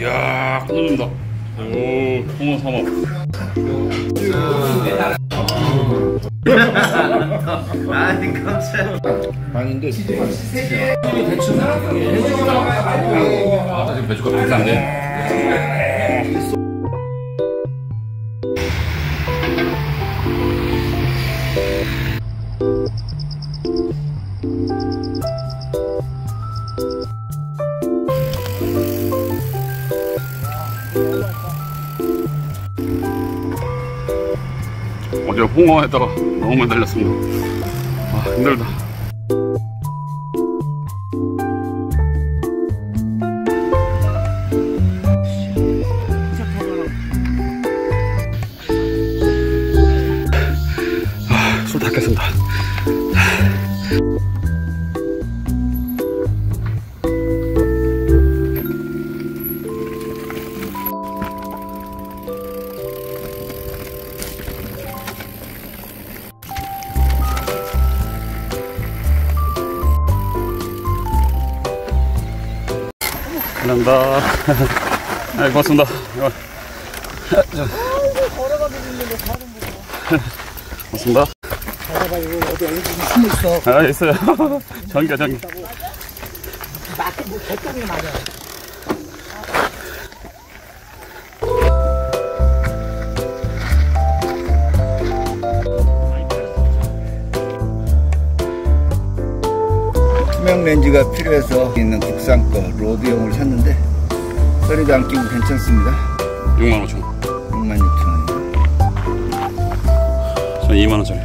이야, 끊어진다. 오, 통원 삼아. 아니, 깜짝이야. 아닌데, 진짜. 아, 지금 배추가 감사한데. 어제 홍어에다가 너무 매달렸습니다. 아, 힘들다. 아, 술 닦겠습니다. 아, 고맙습니다. 고맙습니다. 봐봐, 이거 어디 숨어있어. 아, 있어요. 전기야, 전기. 맞게 뭐 개똥이 맞아. 투명렌즈가 필요해서 있는 국산 거 로드용을 샀는데 소리도 안 끼고 괜찮습니다. 65,000원 66,000원입니다 전 2만원짜리.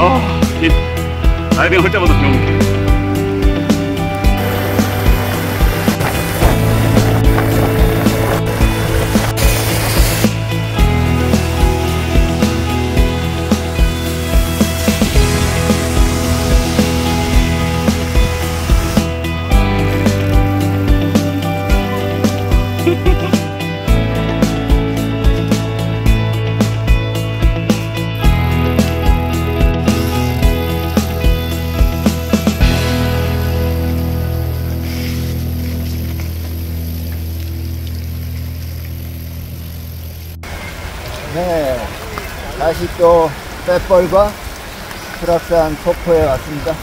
아, 이 라이딩 할 때마다 배우는 게. 네, 다시 또 갯벌과 수락산 폭포에 왔습니다.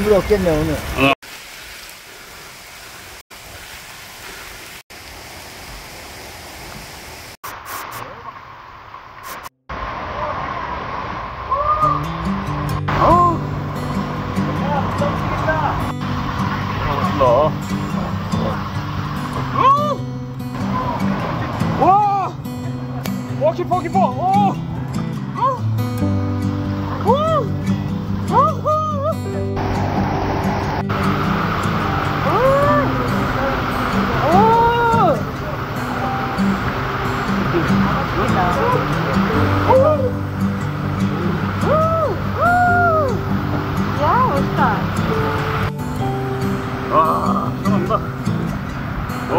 아무도 없겠네 오늘. 아,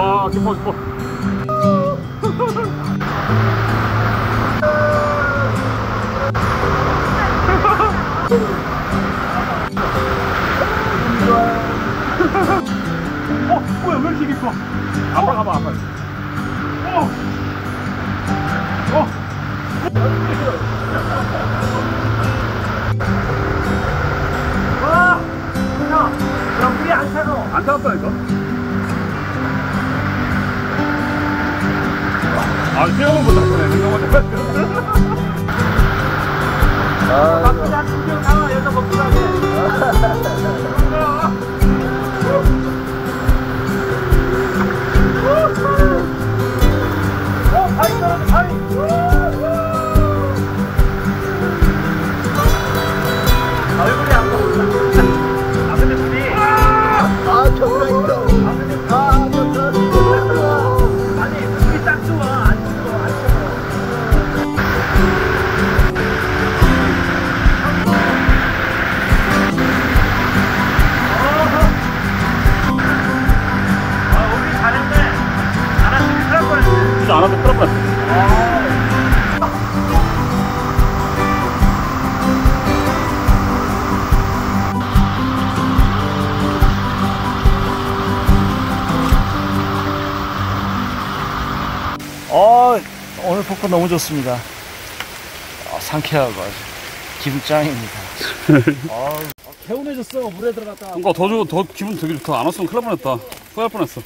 와, 기뻐, 기뻐. 어, 뭐야, 왜 이렇게 기뻐? 아빠 가봐, 아빠. 와, 그냥, 그럼 물이 안 차고. 안 타봤다니까? 아, 수영은 못하시네, 생각보다. 아, 나쁘지 않은 수영 상황, 여기서 먹더라고. 어, 바위 떨어져, 바위! 얼굴이 안 보인다. 아, 근데 둘이. 아, 겨울아, 있다. 아, 근데 둘이. 아, 겨울아. 아니, 둘이 딱 좋아. 안 하면 큰일 났어. 오늘 폭포 너무 좋습니다. 상쾌하고 아주 기분 짱입니다. 개운해졌어. 물에 들어갔다. 그러니까 더 기분 되게 좋다. 안 왔으면 큰일 날 뻔했다. 후회할 뻔했어.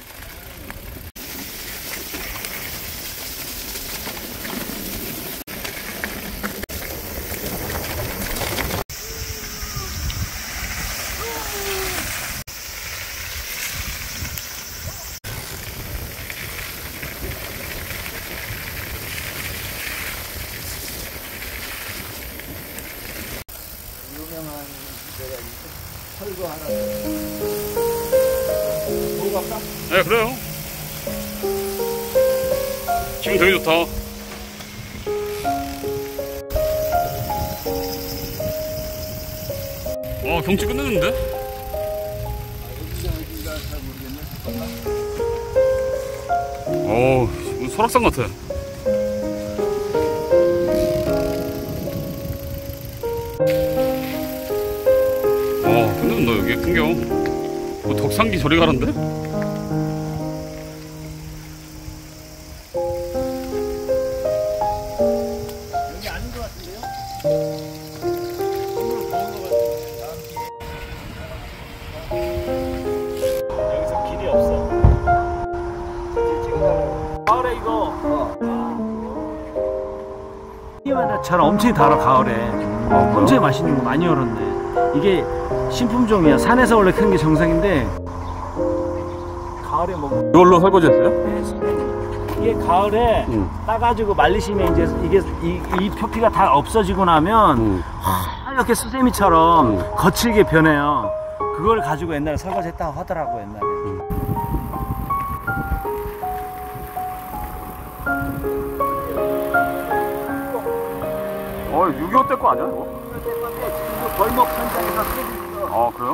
네, 그래요. 기분 되게 좋다. 와, 경치 끝내는데? 어우, 설악산 같아. 와, 끝내준다, 여기 풍경. 뭐 덕산기 저리 가는데? 여기 아닌 것 같은데요? 건물 더운 것 같은데. 여기서 길이 없어. 가을에 이거. 이마다처럼 엄청 달아 가을에. 혼자 맛있는 거 많이 열었네. 이게. 신품종이야. 산에서 원래 큰 게 정상인데 가을에 먹는. 이걸로 설거지했어요? 네. 이게 가을에 따가지고 말리시면 이제 이 표피가 다 없어지고 나면 이렇게 수세미처럼 거칠게 변해요. 그걸 가지고 옛날에 설거지했다고 하더라고 옛날에. 어, 6.25 때 거 아니야 이거? 벌목 산장에서 쓰고 있어. 아, 그래요?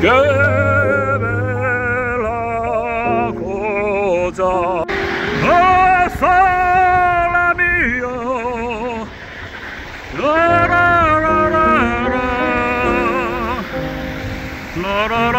깨벨라고자 라라라라